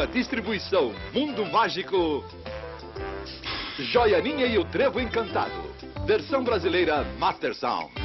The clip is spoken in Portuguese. uma distribuição Mundo Mágico, Jojoaninha e o Trevo Encantado. Versão brasileira Master Sound.